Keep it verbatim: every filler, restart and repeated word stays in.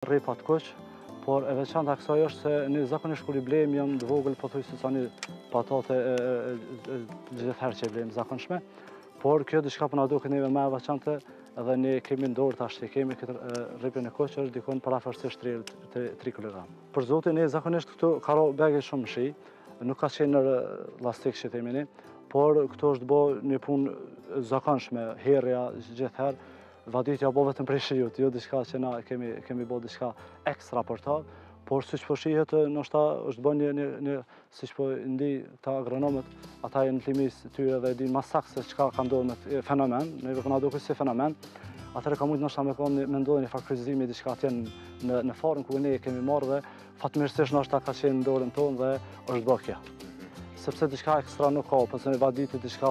Rrej patkuq, por e veçanta kësaj është se ne zakonisht kur I blejmë jam të vogël pothuajse tani patate gjithherë që blejmë zakonshme, por kjo diçka po na duket neve më e veçantë dhe ne kemi në dorë tash që kemi këtë rrepën e koç që është dikon parafërsisht tre kilograma. Për zotin ne zakonisht këtu ka rro bagë shumë shi, nuk ka qenë elastik që themi ne, por këtu është bë një punë zakonshme, herja gjithherë. Vaditja po vetëm prej shiut, jo diçka që na kemi kemi bë diçka ekstra për ta, por siç po shihet, ndoshta është bën një një siç po ndi ta agronomët, ata janë në limis tyre dhe din më saktë se çka ka ndodhur me fenomen, ne vëna duket si fenomen. Atëherë ka mund ndoshta me kon mendojnë një faktorizim I diçka atje në në formë ku ne kemi marrë dhe fatmirësisht ndoshta ka qenë në dorën tonë dhe është bë kjo. Sepse diçka ekstra nuk ka, pse vaditë diçka